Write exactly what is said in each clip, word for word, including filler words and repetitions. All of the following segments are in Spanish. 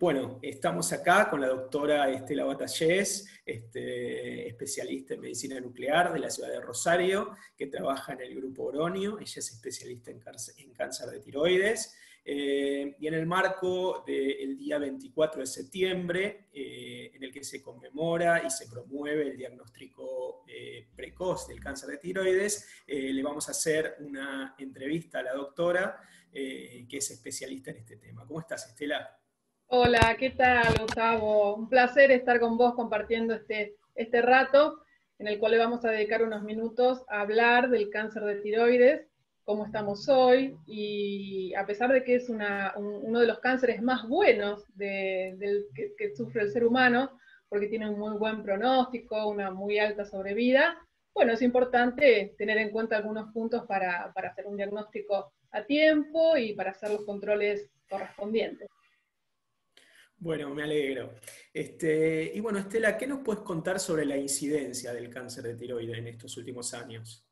Bueno, estamos acá con la doctora Estela Batallés, este, especialista en medicina nuclear de la ciudad de Rosario, que trabaja en el grupo Oronio. Ella es especialista en cáncer, en cáncer de tiroides. Eh, y en el marco del día veinticuatro de septiembre, eh, en el que se conmemora y se promueve el diagnóstico eh, precoz del cáncer de tiroides, eh, le vamos a hacer una entrevista a la doctora, eh, que es especialista en este tema. ¿Cómo estás, Estela? Hola, ¿qué tal, Gustavo? Un placer estar con vos compartiendo este, este rato, en el cual le vamos a dedicar unos minutos a hablar del cáncer de tiroides, cómo estamos hoy, y a pesar de que es una, un, uno de los cánceres más buenos de, del que, que sufre el ser humano, porque tiene un muy buen pronóstico, una muy alta sobrevida, bueno, es importante tener en cuenta algunos puntos para, para hacer un diagnóstico a tiempo y para hacer los controles correspondientes. Bueno, me alegro. Este, y bueno, Estela, ¿qué nos puedes contar sobre la incidencia del cáncer de tiroides en estos últimos años?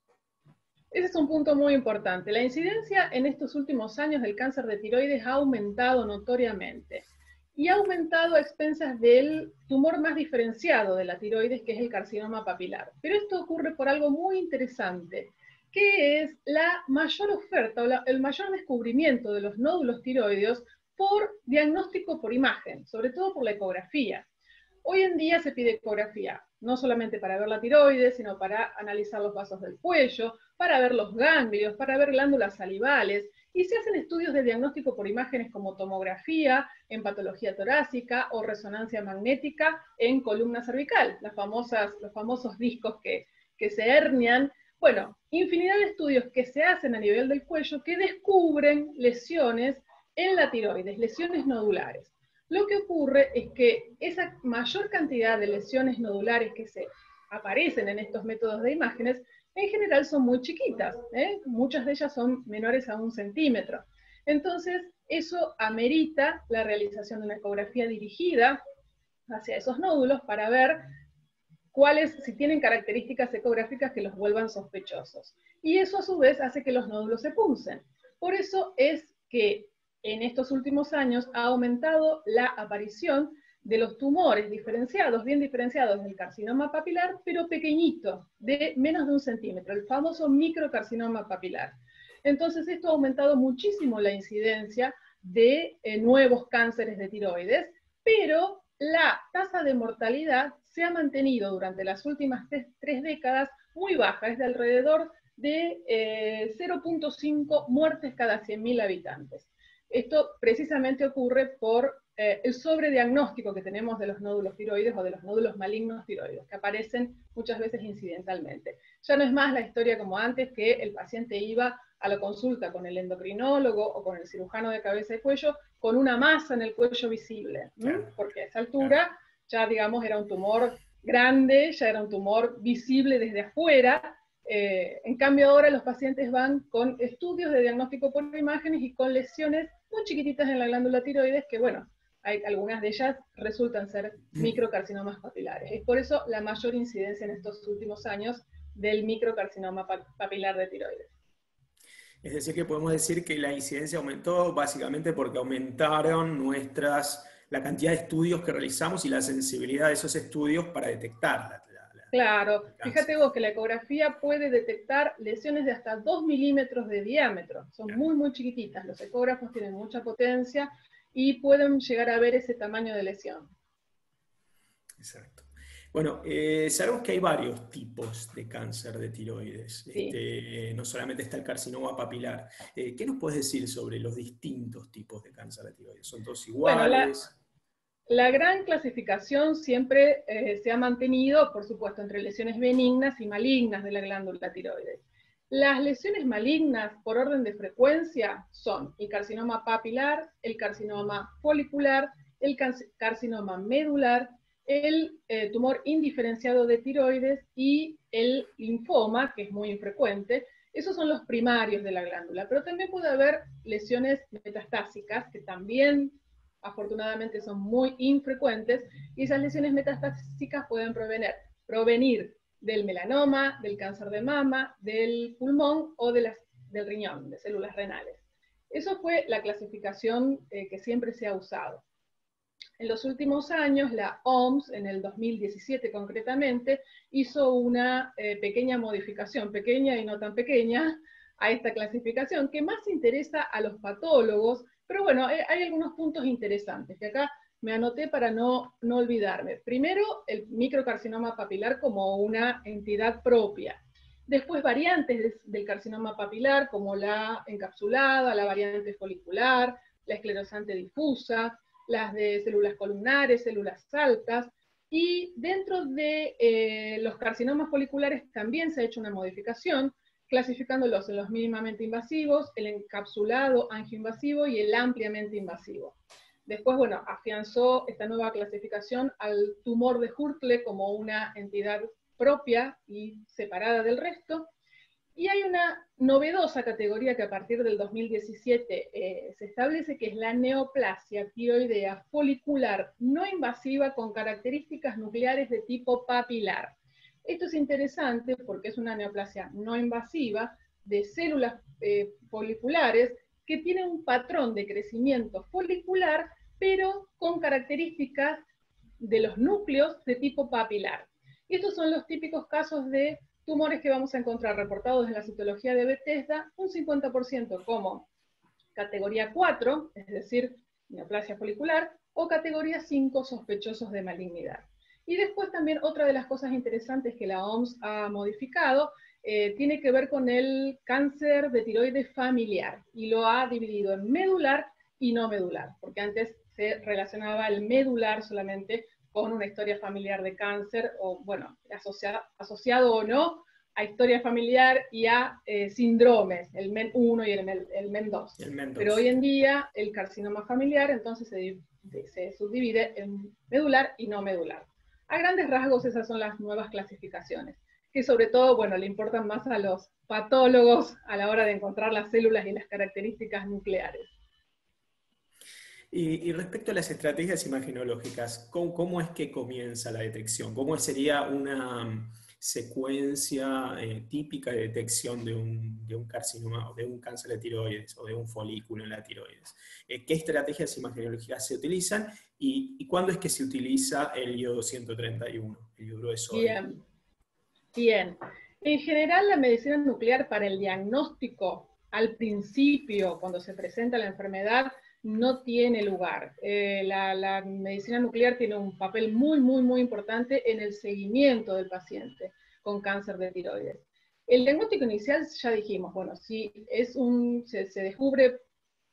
Ese es un punto muy importante. La incidencia en estos últimos años del cáncer de tiroides ha aumentado notoriamente. Y ha aumentado a expensas del tumor más diferenciado de la tiroides, que es el carcinoma papilar. Pero esto ocurre por algo muy interesante, que es la mayor oferta o la, el mayor descubrimiento de los nódulos tiroideos por diagnóstico por imagen, sobre todo por la ecografía. Hoy en día se pide ecografía, no solamente para ver la tiroides, sino para analizar los vasos del cuello, para ver los ganglios, para ver glándulas salivales, y se hacen estudios de diagnóstico por imágenes como tomografía, en patología torácica o resonancia magnética en columna cervical, las famosas, los famosos discos que, que se hernian. Bueno, infinidad de estudios que se hacen a nivel del cuello que descubren lesiones en la tiroides, lesiones nodulares. Lo que ocurre es que esa mayor cantidad de lesiones nodulares que se aparecen en estos métodos de imágenes, en general son muy chiquitas, ¿eh? Muchas de ellas son menores a un centímetro. Entonces, eso amerita la realización de una ecografía dirigida hacia esos nódulos para ver cuáles, si tienen características ecográficas que los vuelvan sospechosos. Y eso a su vez hace que los nódulos se punzan. Por eso es que en estos últimos años ha aumentado la aparición de los tumores diferenciados, bien diferenciados del carcinoma papilar, pero pequeñito, de menos de un centímetro, el famoso microcarcinoma papilar. Entonces esto ha aumentado muchísimo la incidencia de eh, nuevos cánceres de tiroides, pero la tasa de mortalidad se ha mantenido durante las últimas tres, tres décadas muy baja, es de alrededor de eh, cero punto cinco muertes cada cien mil habitantes. Esto precisamente ocurre por eh, el sobrediagnóstico que tenemos de los nódulos tiroides o de los nódulos malignos tiroides, que aparecen muchas veces incidentalmente. Ya no es más la historia como antes, que el paciente iba a la consulta con el endocrinólogo o con el cirujano de cabeza y cuello, con una masa en el cuello visible, ¿sí? Porque a esa altura ya, digamos, era un tumor grande, ya era un tumor visible desde afuera. Eh, en cambio ahora los pacientes van con estudios de diagnóstico por imágenes y con lesiones muy chiquititas en la glándula tiroides que, bueno, hay, algunas de ellas resultan ser microcarcinomas papilares. Es por eso la mayor incidencia en estos últimos años del microcarcinoma papilar de tiroides. Es decir que podemos decir que la incidencia aumentó básicamente porque aumentaron nuestras, la cantidad de estudios que realizamos y la sensibilidad de esos estudios para detectarla. Claro, fíjate vos que la ecografía puede detectar lesiones de hasta dos milímetros de diámetro, son muy muy chiquititas, los ecógrafos tienen mucha potencia y pueden llegar a ver ese tamaño de lesión. Exacto. Bueno, eh, sabemos que hay varios tipos de cáncer de tiroides, sí. Este, no solamente está el carcinoma papilar. Eh, ¿Qué nos puedes decir sobre los distintos tipos de cáncer de tiroides? ¿Son todos iguales? Bueno, la... La gran clasificación siempre eh, se ha mantenido, por supuesto, entre lesiones benignas y malignas de la glándula tiroides. Las lesiones malignas, por orden de frecuencia, son el carcinoma papilar, el carcinoma folicular, el carcinoma medular, el eh, tumor indiferenciado de tiroides y el linfoma, que es muy infrecuente. Esos son los primarios de la glándula, pero también puede haber lesiones metastásicas, que también afortunadamente son muy infrecuentes, y esas lesiones metastásicas pueden provenir, provenir del melanoma, del cáncer de mama, del pulmón o de las, del riñón, de células renales. Eso fue la clasificación eh, que siempre se ha usado. En los últimos años, la O M S, en el dos mil diecisiete concretamente, hizo una eh, pequeña modificación, pequeña y no tan pequeña, a esta clasificación, que más interesa a los patólogos, pero bueno, eh, hay algunos puntos interesantes que acá me anoté para no, no olvidarme. Primero, el microcarcinoma papilar como una entidad propia. Después, variantes del carcinoma papilar, como la encapsulada, la variante folicular, la esclerosante difusa, las de células columnares, células altas, y dentro de eh, los carcinomas foliculares también se ha hecho una modificación, clasificándolos en los mínimamente invasivos, el encapsulado angioinvasivo y el ampliamente invasivo. Después, bueno, afianzó esta nueva clasificación al tumor de Hurtle como una entidad propia y separada del resto. Y hay una novedosa categoría que a partir del dos mil diecisiete eh, se establece, que es la neoplasia tiroidea folicular no invasiva con características nucleares de tipo papilar. Esto es interesante porque es una neoplasia no invasiva de células eh, foliculares que tiene un patrón de crecimiento folicular, pero con características de los núcleos de tipo papilar. Y estos son los típicos casos de tumores que vamos a encontrar reportados en la citología de Bethesda, un cincuenta por ciento como categoría cuatro, es decir, neoplasia folicular, o categoría cinco, sospechosos de malignidad. Y después también otra de las cosas interesantes que la O M S ha modificado eh, tiene que ver con el cáncer de tiroides familiar, y lo ha dividido en medular y no medular, porque antes se relacionaba el medular solamente con una historia familiar de cáncer, o bueno, asociado, asociado o no a historia familiar y a eh, síndromes, el MEN uno y el MEN dos. El MEN dos. Pero hoy en día el carcinoma familiar entonces se, se subdivide en medular y no medular. A grandes rasgos esas son las nuevas clasificaciones, que sobre todo, bueno, le importan más a los patólogos a la hora de encontrar las células y las características nucleares. Y, y respecto a las estrategias imaginológicas, ¿cómo, cómo es que comienza la detección? ¿Cómo sería una secuencia eh, típica de detección de un, de un carcinoma, o de un cáncer de tiroides, o de un folículo en la tiroides? Eh, ¿Qué estrategias imaginológicas se utilizan? ¿Y, y cuándo es que se utiliza el iodo ciento treinta y uno, el iodo de sodio? Bien. Bien. En general, la medicina nuclear para el diagnóstico, al principio, cuando se presenta la enfermedad, no tiene lugar. Eh, la, la medicina nuclear tiene un papel muy, muy, muy importante en el seguimiento del paciente con cáncer de tiroides. El diagnóstico inicial, ya dijimos, bueno, si es un, se, se descubre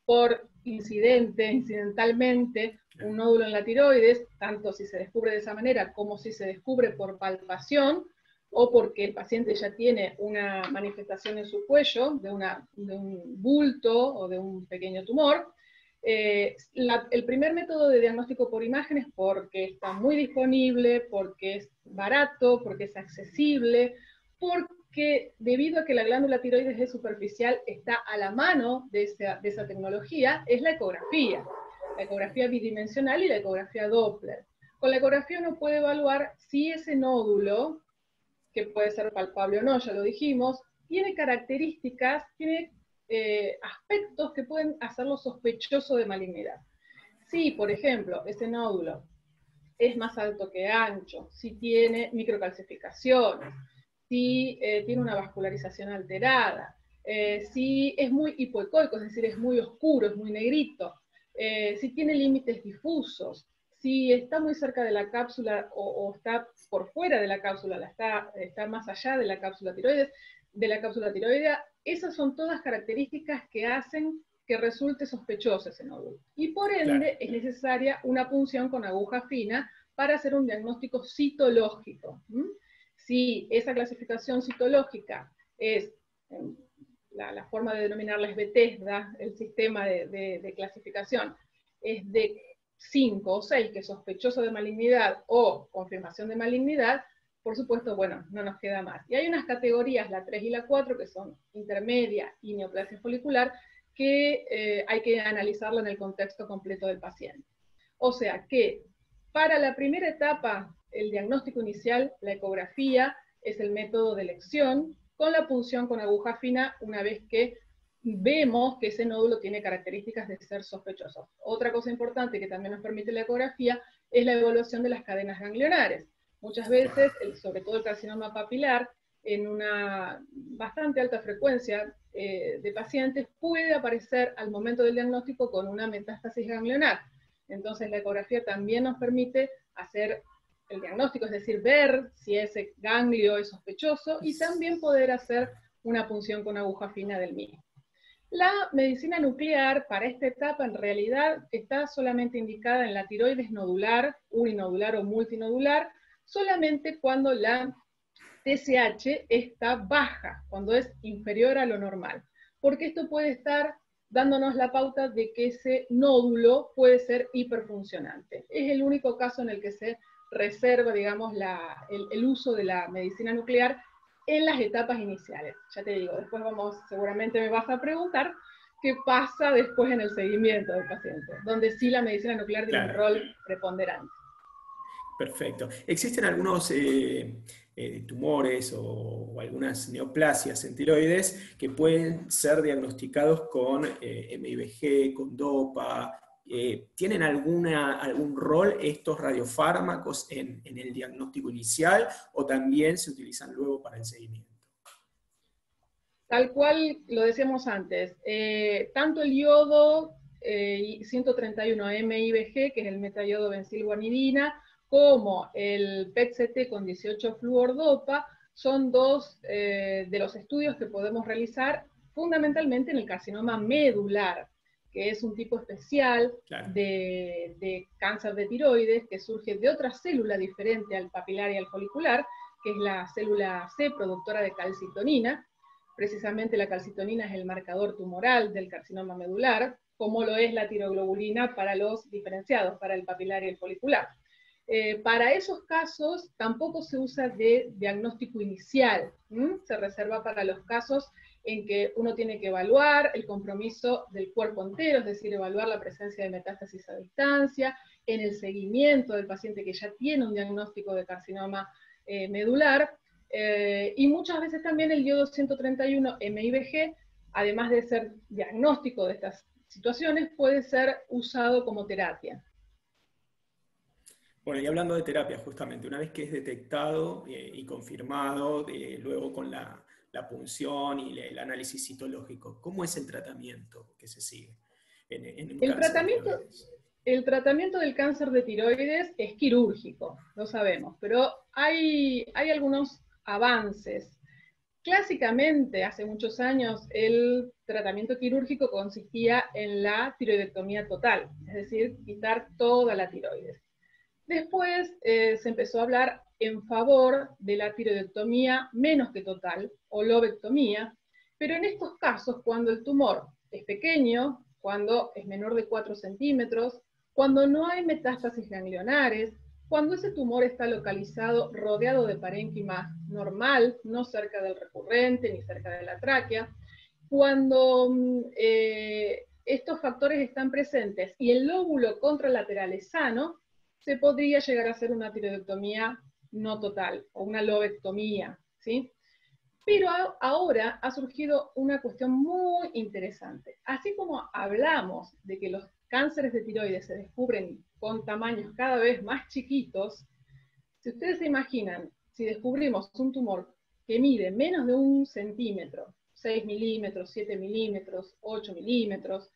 por incidente, incidentalmente, un nódulo en la tiroides, tanto si se descubre de esa manera como si se descubre por palpación, o porque el paciente ya tiene una manifestación en su cuello, de, una, de un bulto o de un pequeño tumor. Eh, la, el primer método de diagnóstico por imágenes, porque está muy disponible, porque es barato, porque es accesible, porque debido a que la glándula tiroides es superficial, está a la mano de esa, de esa tecnología, es la ecografía, la ecografía bidimensional y la ecografía Doppler. Con la ecografía uno puede evaluar si ese nódulo, que puede ser palpable o no, ya lo dijimos, tiene características, tiene Eh, aspectos que pueden hacerlo sospechoso de malignidad. Si, por ejemplo, ese nódulo es más alto que ancho, si tiene microcalcificaciones, si eh, tiene una vascularización alterada, eh, si es muy hipoecoico, es decir, es muy oscuro, es muy negrito, eh, si tiene límites difusos, si está muy cerca de la cápsula o, o está por fuera de la cápsula, la está, está más allá de la cápsula tiroides, de la cápsula tiroidea, esas son todas características que hacen que resulte sospechoso ese nódulo. Y por ende, claro, es necesaria una punción con aguja fina para hacer un diagnóstico citológico. ¿Mm? Si esa clasificación citológica es, la, la forma de denominarla es Bethesda, el sistema de, de, de clasificación, es de cinco o seis, que es sospechoso de malignidad o confirmación de malignidad, por supuesto, bueno, no nos queda más. Y hay unas categorías, la tres y la cuatro, que son intermedia y neoplasia folicular, que eh, hay que analizarla en el contexto completo del paciente. O sea que, para la primera etapa, el diagnóstico inicial, la ecografía, es el método de elección, con la punción con aguja fina una vez que vemos que ese nódulo tiene características de ser sospechoso. Otra cosa importante que también nos permite la ecografía es la evaluación de las cadenas ganglionares. Muchas veces, sobre todo el carcinoma papilar, en una bastante alta frecuencia eh, de pacientes, puede aparecer al momento del diagnóstico con una metástasis ganglionar. Entonces la ecografía también nos permite hacer el diagnóstico, es decir, ver si ese ganglio es sospechoso y también poder hacer una punción con aguja fina del mismo. La medicina nuclear para esta etapa en realidad está solamente indicada en la tiroides nodular, uninodular o multinodular, solamente cuando la T S H está baja, cuando es inferior a lo normal, porque esto puede estar dándonos la pauta de que ese nódulo puede ser hiperfuncionante. Es el único caso en el que se reserva, digamos, la, el, el uso de la medicina nuclear en las etapas iniciales. Ya te digo, después vamos, seguramente me vas a preguntar qué pasa después en el seguimiento del paciente, donde sí la medicina nuclear tiene claro. un rol preponderante. Perfecto. ¿Existen algunos eh, eh, tumores o, o algunas neoplasias en tiroides que pueden ser diagnosticados con eh, M I B G, con DOPA? Eh, ¿Tienen alguna, algún rol estos radiofármacos en, en el diagnóstico inicial o también se utilizan luego para el seguimiento? Tal cual lo decíamos antes, eh, tanto el yodo eh, ciento treinta y uno M I B G, que es el metayodo benzilguanidina, como el P E T C T con dieciocho fluordopa, son dos eh, de los estudios que podemos realizar fundamentalmente en el carcinoma medular, que es un tipo especial claro. de, de cáncer de tiroides que surge de otra célula diferente al papilar y al folicular, que es la célula C, productora de calcitonina. Precisamente la calcitonina es el marcador tumoral del carcinoma medular, como lo es la tiroglobulina para los diferenciados, para el papilar y el folicular. Eh, para esos casos tampoco se usa de diagnóstico inicial, ¿m? Se reserva para los casos en que uno tiene que evaluar el compromiso del cuerpo entero, es decir, evaluar la presencia de metástasis a distancia, en el seguimiento del paciente que ya tiene un diagnóstico de carcinoma eh, medular, eh, y muchas veces también el yodo ciento treinta y uno M I B G, además de ser diagnóstico de estas situaciones, puede ser usado como terapia. Bueno, y hablando de terapia, justamente, una vez que es detectado eh, y confirmado, eh, luego con la, la punción y le, el análisis citológico, ¿cómo es el tratamiento que se sigue? En, en un el, tratamiento, el tratamiento del cáncer de tiroides es quirúrgico, lo sabemos, pero hay, hay algunos avances. Clásicamente, hace muchos años, el tratamiento quirúrgico consistía en la tiroidectomía total, es decir, quitar toda la tiroides. Después eh, se empezó a hablar en favor de la tiroidectomía menos que total, o lobectomía, pero en estos casos, cuando el tumor es pequeño, cuando es menor de cuatro centímetros, cuando no hay metástasis ganglionares, cuando ese tumor está localizado rodeado de parénquima normal, no cerca del recurrente ni cerca de la tráquea, cuando eh, estos factores están presentes y el lóbulo contralateral es sano, se podría llegar a hacer una tiroidectomía no total, o una lobectomía, ¿sí? Pero a, ahora ha surgido una cuestión muy interesante. Así como hablamos de que los cánceres de tiroides se descubren con tamaños cada vez más chiquitos, si ustedes se imaginan, si descubrimos un tumor que mide menos de un centímetro, seis milímetros, siete milímetros, ocho milímetros,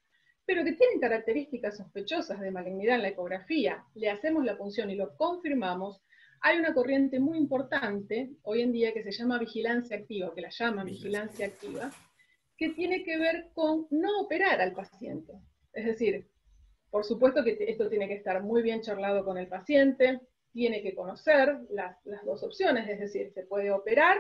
pero que tienen características sospechosas de malignidad en la ecografía, le hacemos la punción y lo confirmamos, hay una corriente muy importante hoy en día que se llama vigilancia activa, que la llama vigilancia activa, que tiene que ver con no operar al paciente. Es decir, por supuesto que esto tiene que estar muy bien charlado con el paciente, tiene que conocer las, las dos opciones, es decir, se puede operar,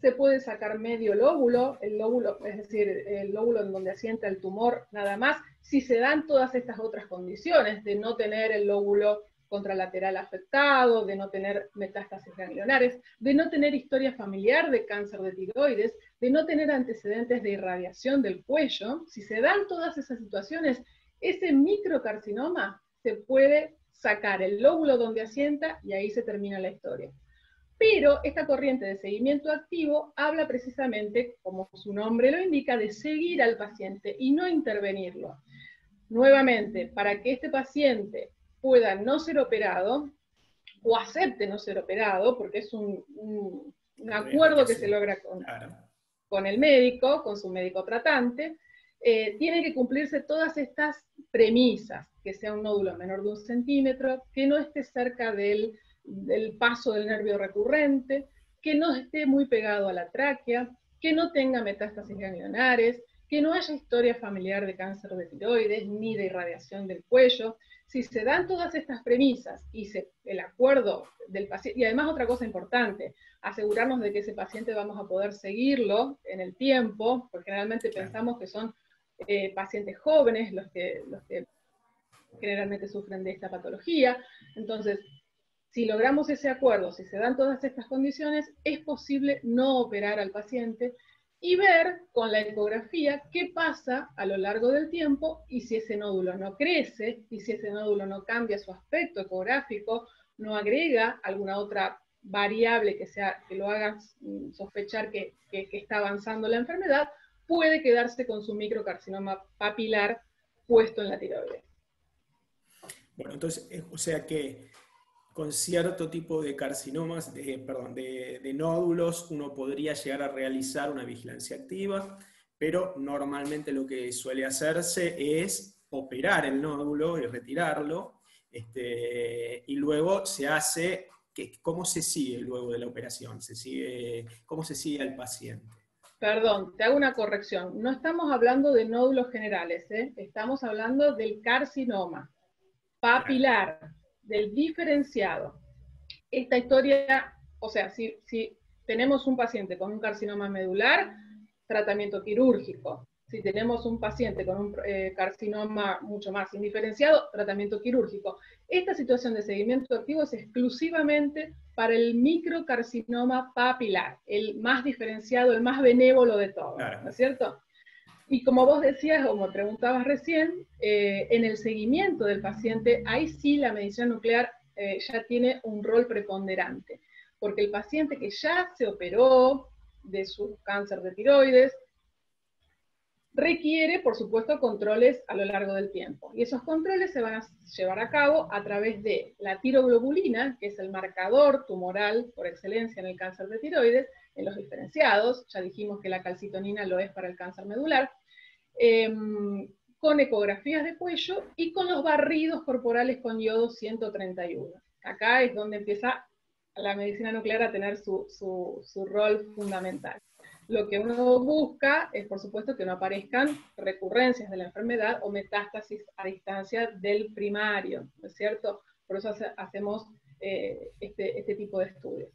se puede sacar medio lóbulo, el lóbulo, es decir, el lóbulo en donde asienta el tumor nada más, si se dan todas estas otras condiciones de no tener el lóbulo contralateral afectado, de no tener metástasis ganglionares, de no tener historia familiar de cáncer de tiroides, de no tener antecedentes de irradiación del cuello, si se dan todas esas situaciones, ese microcarcinoma se puede sacar el lóbulo donde asienta y ahí se termina la historia. Pero esta corriente de seguimiento activo habla precisamente, como su nombre lo indica, de seguir al paciente y no intervenirlo. Nuevamente, para que este paciente pueda no ser operado, o acepte no ser operado, porque es un, un, un acuerdo que se logra con, con el médico, con su médico tratante, eh, tienen que cumplirse todas estas premisas, que sea un nódulo menor de un centímetro, que no esté cerca del, del paso del nervio recurrente, que no esté muy pegado a la tráquea, que no tenga metástasis ganglionares, que no haya historia familiar de cáncer de tiroides, ni de irradiación del cuello. Si se dan todas estas premisas y se, el acuerdo del paciente, y además otra cosa importante, asegurarnos de que ese paciente vamos a poder seguirlo en el tiempo, porque generalmente pensamos que son eh, pacientes jóvenes los que, los que generalmente sufren de esta patología. Entonces, si logramos ese acuerdo, si se dan todas estas condiciones, es posible no operar al paciente y ver con la ecografía qué pasa a lo largo del tiempo y si ese nódulo no crece, y si ese nódulo no cambia su aspecto ecográfico, no agrega alguna otra variable que, sea, que lo haga sospechar que, que, que está avanzando la enfermedad, puede quedarse con su microcarcinoma papilar puesto en la tiroides. Bueno, entonces, o sea que con cierto tipo de carcinomas, de, perdón, de, de nódulos, uno podría llegar a realizar una vigilancia activa, pero normalmente lo que suele hacerse es operar el nódulo y retirarlo, este, y luego se hace, ¿cómo se sigue luego de la operación? ¿Se sigue, cómo se sigue al paciente? Perdón, te hago una corrección, no estamos hablando de nódulos generales, ¿eh? Estamos hablando del carcinoma papilar. Claro. Del diferenciado. Esta historia, o sea, si, si tenemos un paciente con un carcinoma medular, tratamiento quirúrgico. Si tenemos un paciente con un eh, carcinoma mucho más indiferenciado, tratamiento quirúrgico. Esta situación de seguimiento activo es exclusivamente para el microcarcinoma papilar, el más diferenciado, el más benévolo de todos, claro. ¿No es cierto? Y como vos decías, como preguntabas recién, eh, en el seguimiento del paciente, ahí sí la medicina nuclear eh, ya tiene un rol preponderante, porque el paciente que ya se operó de su cáncer de tiroides, requiere, por supuesto, controles a lo largo del tiempo. Y esos controles se van a llevar a cabo a través de la tiroglobulina, que es el marcador tumoral por excelencia en el cáncer de tiroides, en los diferenciados, ya dijimos que la calcitonina lo es para el cáncer medular, eh, con ecografías de cuello y con los barridos corporales con yodo ciento treinta y uno. Acá es donde empieza la medicina nuclear a tener su, su, su rol fundamental. Lo que uno busca es, por supuesto, que no aparezcan recurrencias de la enfermedad o metástasis a distancia del primario, ¿no es cierto? Por eso hace, hacemos eh, este, este tipo de estudios.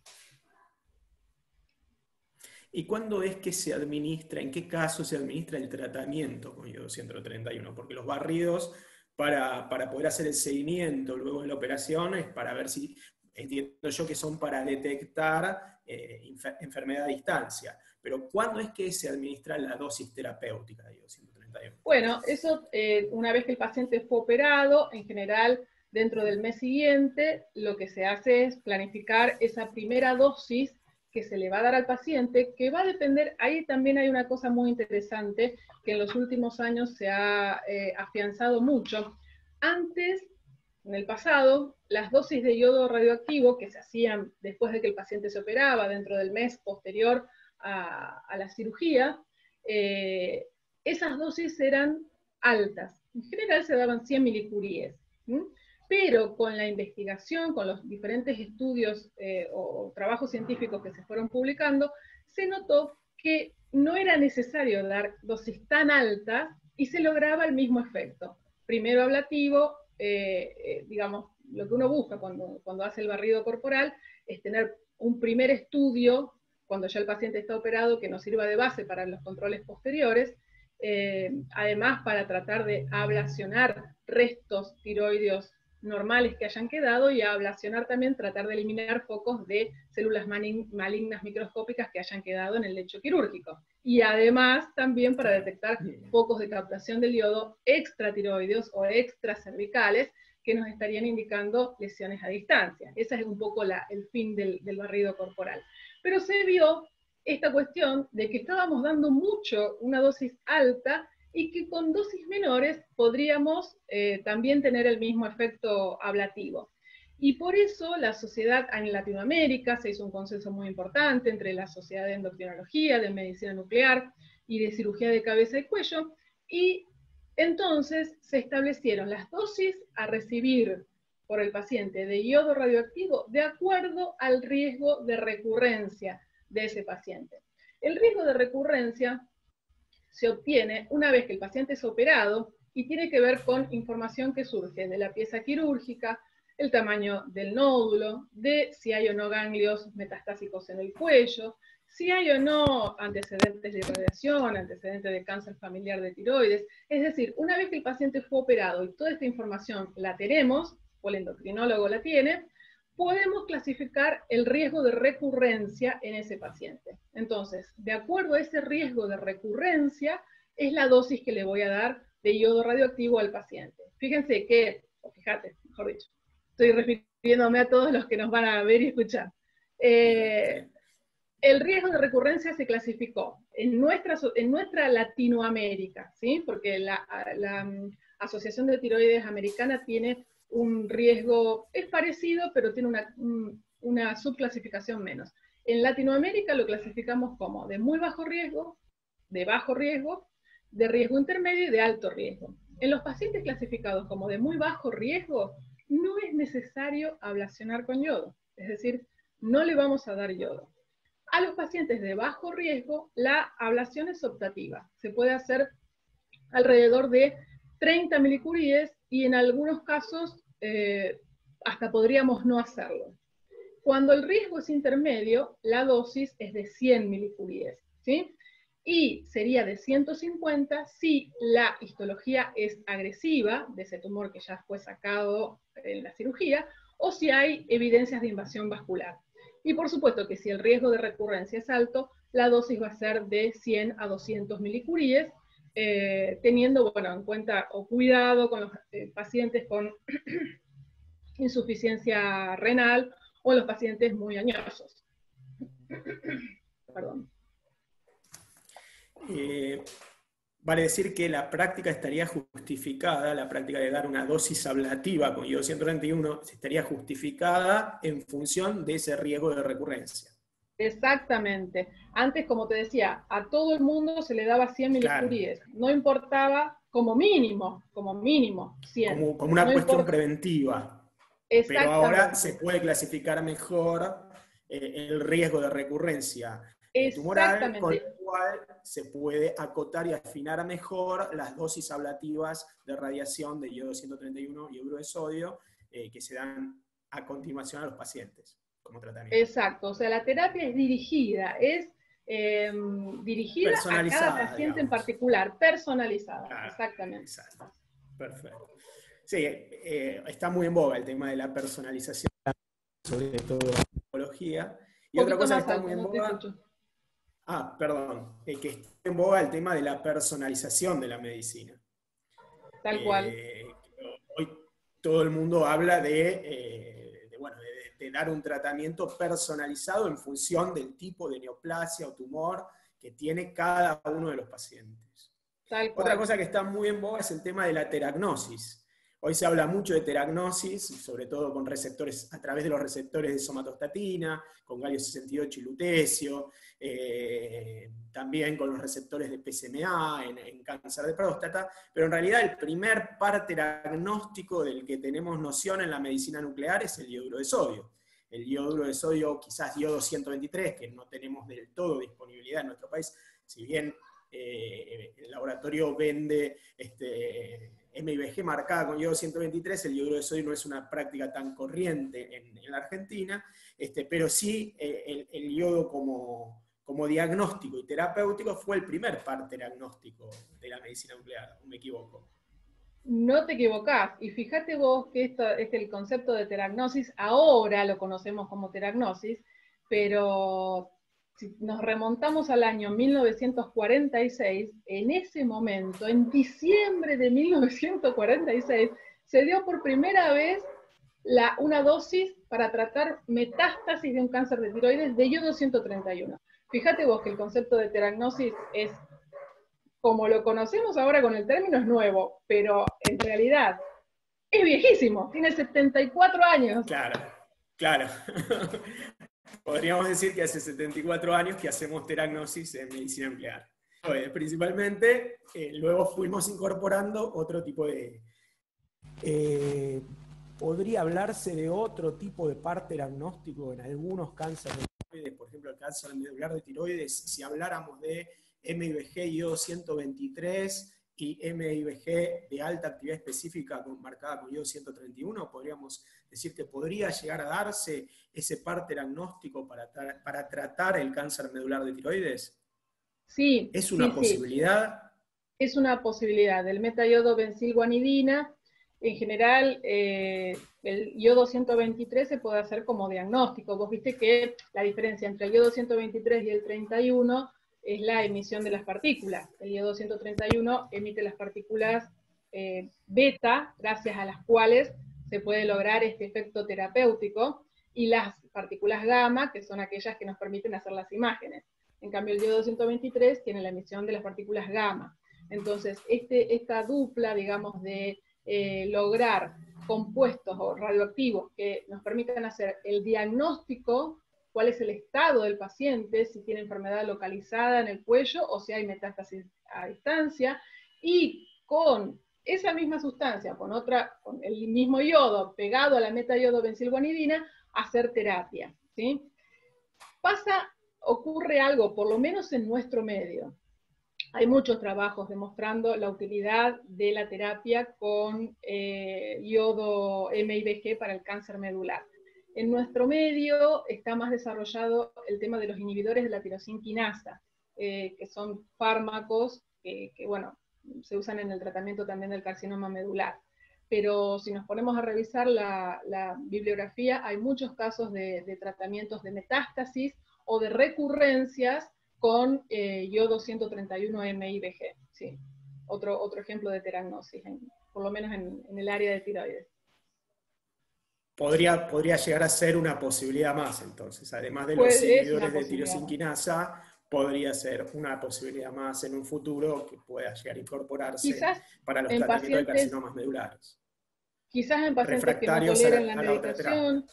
¿Y cuándo es que se administra, en qué caso se administra el tratamiento con yodo ciento treinta y uno? Porque los barridos, para, para poder hacer el seguimiento luego de la operación, es para ver si, entiendo yo que son para detectar eh, infer- enfermedad a distancia. Pero ¿cuándo es que se administra la dosis terapéutica de yodo ciento treinta y uno? Bueno, eso eh, una vez que el paciente fue operado, en general dentro del mes siguiente, lo que se hace es planificar esa primera dosis que se le va a dar al paciente, que va a depender, ahí también hay una cosa muy interesante que en los últimos años se ha eh, afianzado mucho. Antes, en el pasado, las dosis de yodo radioactivo que se hacían después de que el paciente se operaba, dentro del mes posterior A, a la cirugía, eh, esas dosis eran altas. En general se daban cien milicuries, ¿sí? Pero con la investigación, con los diferentes estudios eh, o trabajos científicos que se fueron publicando, se notó que no era necesario dar dosis tan altas y se lograba el mismo efecto. Primero ablativo, eh, eh, digamos, lo que uno busca cuando, cuando hace el barrido corporal es tener un primer estudio cuando ya el paciente está operado, que nos sirva de base para los controles posteriores, eh, además para tratar de ablacionar restos tiroideos normales que hayan quedado, y ablacionar también, tratar de eliminar focos de células malignas microscópicas que hayan quedado en el lecho quirúrgico. Y además también para detectar focos de captación del yodo extratiroideos o extracervicales, que nos estarían indicando lesiones a distancia. Ese es un poco la, el fin del, del barrido corporal. Pero se vio esta cuestión de que estábamos dando mucho, una dosis alta, y que con dosis menores podríamos eh, también tener el mismo efecto ablativo. Y por eso la sociedad en Latinoamérica, se hizo un consenso muy importante entre la sociedad de endocrinología, de medicina nuclear y de cirugía de cabeza y cuello, y entonces se establecieron las dosis a recibir por el paciente de iodo radioactivo de acuerdo al riesgo de recurrencia de ese paciente. El riesgo de recurrencia se obtiene una vez que el paciente es operado y tiene que ver con información que surge de la pieza quirúrgica, el tamaño del nódulo, de si hay o no ganglios metastásicos en el cuello, si hay o no antecedentes de radiación, antecedentes de cáncer familiar de tiroides. Es decir, una vez que el paciente fue operado y toda esta información la tenemos, o el endocrinólogo la tiene, podemos clasificar el riesgo de recurrencia en ese paciente. Entonces, de acuerdo a ese riesgo de recurrencia, es la dosis que le voy a dar de iodo radioactivo al paciente. Fíjense que, o fíjate, mejor dicho, estoy refiriéndome a todos los que nos van a ver y escuchar. Eh, el riesgo de recurrencia se clasificó en nuestra, en nuestra Latinoamérica, ¿sí? Porque la, la Asociación de Tiroides Americana tiene un riesgo, es parecido, pero tiene una, una subclasificación menos. En Latinoamérica lo clasificamos como de muy bajo riesgo, de bajo riesgo, de riesgo intermedio y de alto riesgo. En los pacientes clasificados como de muy bajo riesgo, no es necesario ablacionar con yodo, es decir, no le vamos a dar yodo. A los pacientes de bajo riesgo, la ablación es optativa. Se puede hacer alrededor de treinta milicuries y en algunos casos eh, hasta podríamos no hacerlo. Cuando el riesgo es intermedio, la dosis es de cien milicuries, ¿sí? Y sería de ciento cincuenta si la histología es agresiva, de ese tumor que ya fue sacado en la cirugía, o si hay evidencias de invasión vascular. Y por supuesto que si el riesgo de recurrencia es alto, la dosis va a ser de cien a doscientos milicuries, Eh, teniendo bueno, en cuenta o cuidado con los eh, pacientes con insuficiencia renal o los pacientes muy añosos. Perdón. Eh, vale decir que la práctica estaría justificada, la práctica de dar una dosis ablativa con iodo ciento treinta y uno estaría justificada en función de ese riesgo de recurrencia. Exactamente. Antes, como te decía, a todo el mundo se le daba cien milicuries. Claro. No importaba, como mínimo, como mínimo, cien. Como, como una no cuestión importa. Preventiva. Pero ahora se puede clasificar mejor eh, el riesgo de recurrencia tumoral, con el cual se puede acotar y afinar mejor las dosis ablativas de radiación de iodo ciento treinta y uno y iodo de sodio eh, que se dan a continuación a los pacientes. Como tratamiento. Exacto, o sea, la terapia es dirigida, es eh, dirigida a cada paciente, digamos, en particular, personalizada, ah, exactamente. Exacto. Perfecto. Sí, eh, está muy en boga el tema de la personalización, sobre todo en oncología. Y otra cosa que está alto, muy en boga... Ah, perdón, eh, que está en boga el tema de la personalización de la medicina. Tal eh, cual. Hoy todo el mundo habla de... Eh, de dar un tratamiento personalizado en función del tipo de neoplasia o tumor que tiene cada uno de los pacientes. Otra cosa que está muy en boga es el tema de la teragnosis. Hoy se habla mucho de teragnosis, sobre todo con receptores, a través de los receptores de somatostatina, con galio sesenta y ocho y lutecio, eh, también con los receptores de P S M A en, en cáncer de próstata, pero en realidad el primer par teragnóstico del que tenemos noción en la medicina nuclear es el yoduro de sodio. El yoduro de sodio, quizás yodo ciento veintitrés, que no tenemos del todo disponibilidad en nuestro país, si bien eh, el laboratorio vende... Este, M I B G marcada con iodo ciento veintitrés, el iodo de sodio no es una práctica tan corriente en, en la Argentina, este, pero sí el, el iodo como, como diagnóstico y terapéutico fue el primer par diagnóstico de la medicina nuclear, ¿me equivoco? No te equivocás, y fíjate vos que esto, este, el concepto de teragnosis, ahora lo conocemos como teragnosis, pero si nos remontamos al año mil novecientos cuarenta y seis, en ese momento, en diciembre de mil novecientos cuarenta y seis, se dio por primera vez la, una dosis para tratar metástasis de un cáncer de tiroides de yodo ciento treinta y uno. Fíjate vos que el concepto de teragnosis es, como lo conocemos ahora con el término, es nuevo, pero en realidad es viejísimo, tiene setenta y cuatro años. Claro, claro. Podríamos decir que hace setenta y cuatro años que hacemos teragnosis en medicina nuclear. Bueno, principalmente, eh, luego fuimos incorporando otro tipo de... Eh, podría hablarse de otro tipo de par teragnóstico en algunos cánceres de tiroides, por ejemplo el cáncer medular de tiroides, si habláramos de M I B G I O ciento veintitrés y M I B G de alta actividad específica con, marcada con I O ciento treinta y uno, podríamos decir que podría llegar a darse ese par teragnóstico para, tra para tratar el cáncer medular de tiroides. Sí. ¿Es una sí, posibilidad? Sí. Es una posibilidad. El metayodo-bencilguanidina, en general, eh, el yodo ciento veintitrés se puede hacer como diagnóstico. Vos viste que la diferencia entre el yodo ciento veintitrés y el treinta y uno es la emisión de las partículas. El yodo ciento treinta y uno emite las partículas eh, beta, gracias a las cuales se puede lograr este efecto terapéutico, y las partículas gamma, que son aquellas que nos permiten hacer las imágenes. En cambio, el yodo ciento veintitrés tiene la emisión de las partículas gamma. Entonces, este, esta dupla, digamos, de... Eh, lograr compuestos o radioactivos que nos permitan hacer el diagnóstico, cuál es el estado del paciente, si tiene enfermedad localizada en el cuello o si hay metástasis a distancia, y con esa misma sustancia, con otra, con el mismo yodo pegado a la metayodo-bencilguanidina, hacer terapia, ¿sí? Pasa, ocurre algo, por lo menos en nuestro medio. Hay muchos trabajos demostrando la utilidad de la terapia con eh, yodo M I B G para el cáncer medular. En nuestro medio está más desarrollado el tema de los inhibidores de la tirosinquinasa, eh, que son fármacos que, que bueno, se usan en el tratamiento también del carcinoma medular. Pero si nos ponemos a revisar la, la bibliografía, hay muchos casos de, de tratamientos de metástasis o de recurrencias con eh, yodo ciento treinta y uno M I B G, sí. Otro, otro ejemplo de teragnosis, en, por lo menos en, en el área de tiroides. Podría, podría llegar a ser una posibilidad más, entonces. Además de los inhibidores de tirosinquinasa, podría ser una posibilidad más en un futuro que pueda llegar a incorporarse quizás para los tratamientos de carcinomas medulares. Quizás en pacientes que no toleran la, la medicación.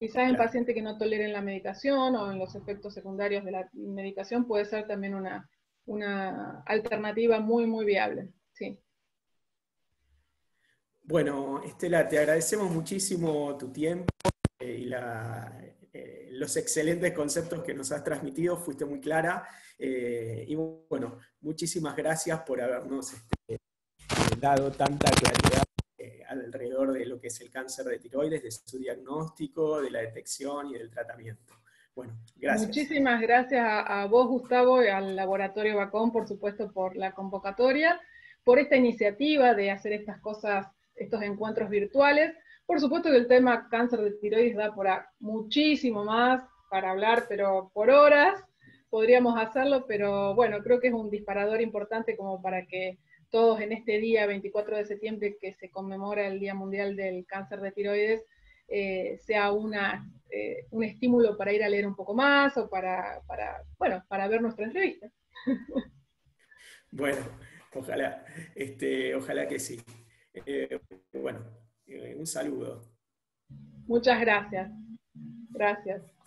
Quizás en pacientes que no toleren la medicación o en los efectos secundarios de la medicación puede ser también una, una alternativa muy, muy viable. Sí. Bueno, Estela, te agradecemos muchísimo tu tiempo y la, eh, los excelentes conceptos que nos has transmitido, fuiste muy clara. Eh, y bueno, muchísimas gracias por habernos este, dado tanta claridad alrededor de lo que es el cáncer de tiroides, de su diagnóstico, de la detección y del tratamiento. Bueno, gracias. Muchísimas gracias a, a vos, Gustavo, y al Laboratorio Bacon, por supuesto, por la convocatoria, por esta iniciativa de hacer estas cosas, estos encuentros virtuales. Por supuesto que el tema cáncer de tiroides da para muchísimo más para hablar, pero por horas podríamos hacerlo, pero bueno, creo que es un disparador importante como para que todos en este día, veinticuatro de septiembre, que se conmemora el Día Mundial del Cáncer de Tiroides, eh, sea una, eh, un estímulo para ir a leer un poco más o para, para, bueno, para ver nuestra entrevista. Bueno, ojalá, este, ojalá que sí. Eh, bueno, eh, un saludo. Muchas gracias. Gracias.